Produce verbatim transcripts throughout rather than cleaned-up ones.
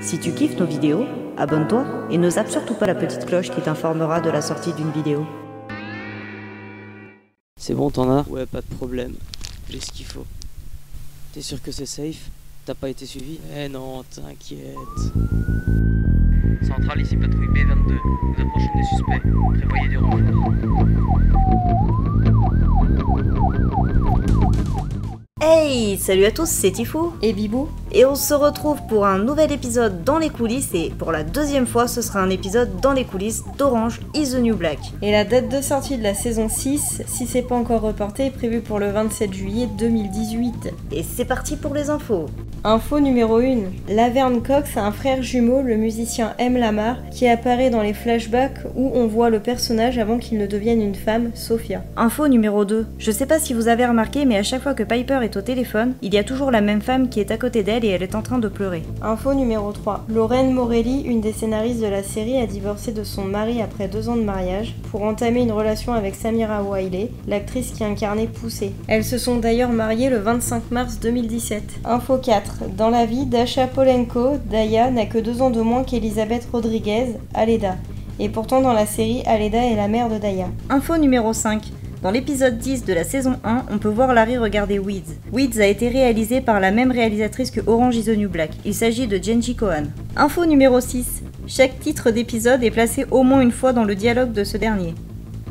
Si tu kiffes nos vidéos, abonne-toi et ne zappe surtout pas la petite cloche qui t'informera de la sortie d'une vidéo. C'est bon, t'en as? Ouais, pas de problème. J'ai ce qu'il faut. T'es sûr que c'est safe? T'as pas été suivi? Eh non, t'inquiète. Centrale, ici patrouille B vingt-deux. Vous approchez des suspects. Prévoyez des renforts. Hey, salut à tous, c'est Tifou et Bibou. Et on se retrouve pour un nouvel épisode dans les coulisses. Et pour la deuxième fois, ce sera un épisode dans les coulisses d'Orange is the New Black. Et la date de sortie de la saison six, si c'est pas encore reporté, est prévue pour le vingt-sept juillet deux mille dix-huit. Et c'est parti pour les infos. Info numéro un. Laverne Cox a un frère jumeau, le musicien M. Lamar, qui apparaît dans les flashbacks où on voit le personnage avant qu'il ne devienne une femme, Sophia. Info numéro deux. Je sais pas si vous avez remarqué, mais à chaque fois que Piper est au téléphone, il y a toujours la même femme qui est à côté d'elle et elle est en train de pleurer. Info numéro trois. Lauren Morelli, une des scénaristes de la série, a divorcé de son mari après deux ans de mariage pour entamer une relation avec Samira Wiley, l'actrice qui incarnait Poussey. Elles se sont d'ailleurs mariées le vingt-cinq mars deux mille dix-sept. Info quatre. Dans la vie, Dascha Polanco, Daya, n'a que deux ans de moins qu'Elisabeth Rodriguez, Aleda. Et pourtant, dans la série, Aleda est la mère de Daya. Info numéro cinq. Dans l'épisode dix de la saison un, on peut voir Larry regarder Weeds. Weeds a été réalisé par la même réalisatrice que Orange is the New Black. Il s'agit de Jenji Kohan. Info numéro six. Chaque titre d'épisode est placé au moins une fois dans le dialogue de ce dernier.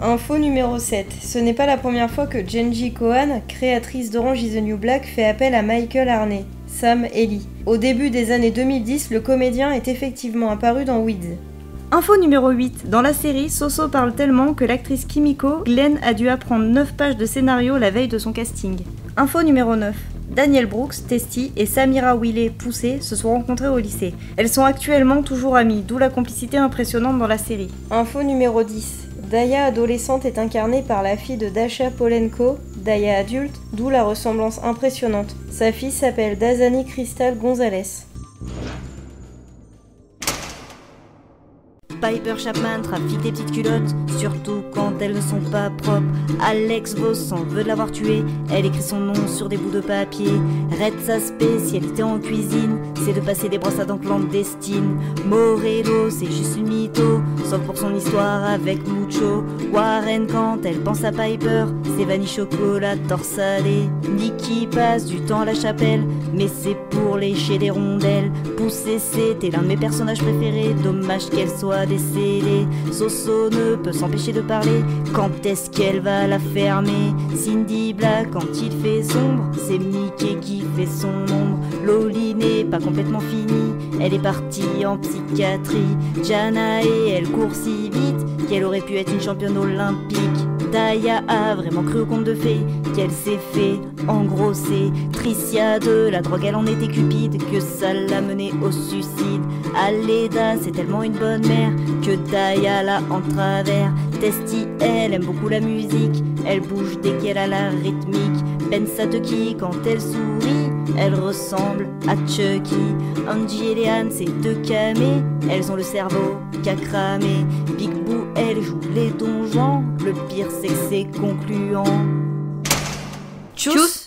Info numéro sept. Ce n'est pas la première fois que Jenji Kohan, créatrice d'Orange is the New Black, fait appel à Michael Arney, Sam Healy. Au début des années deux mille dix, le comédien est effectivement apparu dans Weeds. Info numéro huit. Dans la série, Soso parle tellement que l'actrice Kimiko, Glenn, a dû apprendre neuf pages de scénario la veille de son casting. Info numéro neuf. Danielle Brooks, Testy et Samira Wiley, Poussey, se sont rencontrées au lycée. Elles sont actuellement toujours amies, d'où la complicité impressionnante dans la série. Info numéro dix. Daya adolescente est incarnée par la fille de Dascha Polanco, Daya adulte, d'où la ressemblance impressionnante. Sa fille s'appelle Dazani Cristal Gonzalez. Piper Chapman trafique des petites culottes, surtout quand elles ne sont pas propres. Alex Voss s'en veut de l'avoir tuée, elle écrit son nom sur des bouts de papier. Red, sa spécialité en cuisine, c'est de passer des brosses à dents clandestines. Morello, c'est juste une mytho, sauf pour son histoire avec Mucho. Warren, quand elle pense à Piper, c'est vanille chocolat torsadé. Nicky passe du temps à la chapelle, mais c'est pour lécher des rondelles. Poussey, c'était l'un de mes personnages préférés, dommage qu'elle soit décédée. Soso ne peut s'empêcher de parler, quand est-ce qu'elle va la fermer? Cindy Black, quand il fait sombre, c'est Mickey qui fait son ombre. Loli n'est pas complètement finie, elle est partie en psychiatrie. Jana et elle court si vite qu'elle aurait pu être une championne olympique. Daya a vraiment cru au conte de fées, qu'elle s'est fait engrosser. Tricia de la drogue, elle en était cupide, que ça l'a menée au suicide. Aleda, c'est tellement une bonne mère, que Daya l'a en travers. Testy, elle aime beaucoup la musique, elle bouge dès qu'elle a la rythmique. Pensateki, quand elle sourit, elle ressemble à Chucky. Angie et Léane, c'est deux camées, elles ont le cerveau qu'à cramer. Big Boo, elle joue les donjons, le pire c'est que c'est concluant. Tchuss.